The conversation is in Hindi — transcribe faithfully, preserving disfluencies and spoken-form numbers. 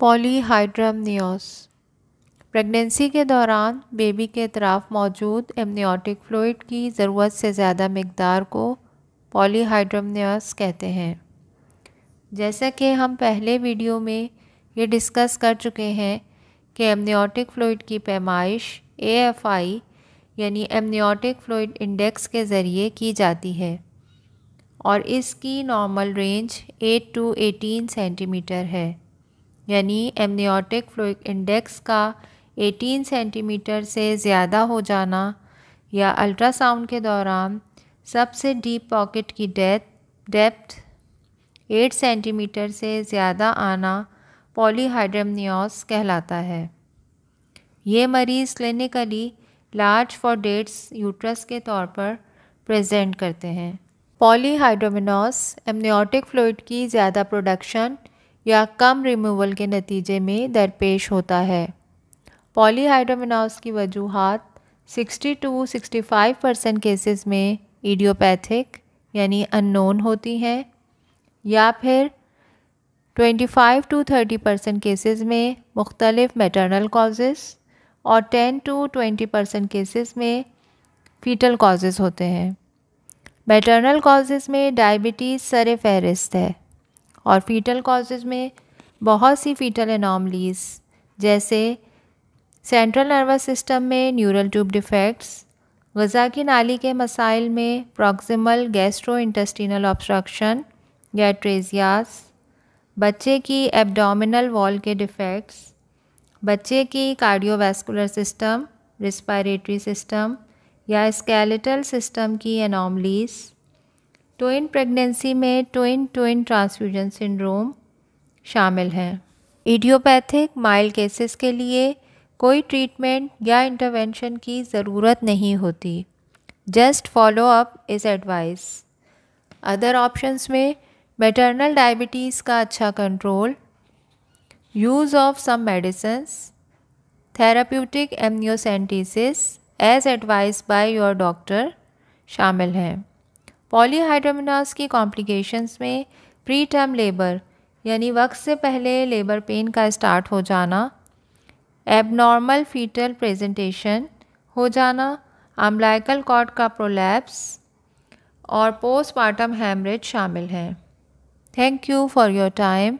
पॉलीहाइड्रामनियोस प्रेगनेंसी के दौरान बेबी के अतराफ मौजूद एमनियोटिक फ्लोइड की ज़रूरत से ज़्यादा मकदार को पॉलीहाइड्रामनियोस कहते हैं। जैसा कि हम पहले वीडियो में ये डिस्कस कर चुके हैं कि एमनियोटिक फ्लोइड की पैमाइश ए एफ आई यानी एमनियोटिक फ्लोइड इंडेक्स के ज़रिए की जाती है और इसकी नॉर्मल रेंज आठ टू अठारह सेंटीमीटर है, यानी एमनियोटिक फ्लोइड इंडेक्स का अठारह सेंटीमीटर से ज़्यादा हो जाना या अल्ट्रासाउंड के दौरान सबसे डीप पॉकेट की डेप्थ डेप्थ आठ सेंटीमीटर से ज़्यादा आना पॉलीहाइड्रामनियोस कहलाता है। ये मरीज़ clinically large for dates uterus के तौर पर प्रेजेंट करते हैं। पॉलीहाइड्रामनियोस एमनियोटिक फ्लूइड की ज़्यादा प्रोडक्शन या कम रिमूवल के नतीजे में दरपेश होता है। पॉलीहाइड्रामनियोस की वजूहात साठ टू पैंसठ परसेंट केसेस में इडियोपैथिक यानी अननोन होती हैं या फिर पच्चीस टू तीस परसेंट केसेस में मुख्तलिफ मैटरनल कॉजेज़ और दस टू बीस परसेंट केसेस में फीटल कॉजेज़ होते हैं। मैटरनल कॉजेज़ में डायबिटीज़ सर फहरिस्त है और फीटल कॉजेज़ में बहुत सी फीटल एनॉमलीज़ जैसे सेंट्रल नर्वस सिस्टम में न्यूरल ट्यूब डिफेक्ट्स, ग़ज़ा की नाली के मसाइल में प्रॉक्सिमल गैस्ट्रो इंटेस्टिनल ऑब्स्ट्रक्शन या ट्रेजियास, बच्चे की एब्डोमिनल वॉल के डिफेक्ट्स, बच्चे की कार्डियोवैस्कुलर सिस्टम, रिस्पायरेटरी सिस्टम या इस्केलेटल सिस्टम की एनॉमलीज़, ट्विन प्रेगनेंसी में ट्विन ट्विन ट्रांसफ्यूजन सिंड्रोम शामिल हैं। इडियोपैथिक माइल्ड केसेस के लिए कोई ट्रीटमेंट या इंटरवेंशन की ज़रूरत नहीं होती, just follow up is advice. Other options में मैटरनल डायबिटीज़ का अच्छा control, use of some medicines, therapeutic amniocentesis as advice by your doctor शामिल हैं। पॉलीहाइड्रामनियोस की कॉम्प्लिकेशंस में प्री टर्म लेबर यानी वक्त से पहले लेबर पेन का स्टार्ट हो जाना, एबनॉर्मल फीटल प्रेजेंटेशन हो जाना, अम्बिलिकल कॉर्ड का प्रोलैप्स और पोस्टपार्टम हेमरेज शामिल हैं। Thank you for your time.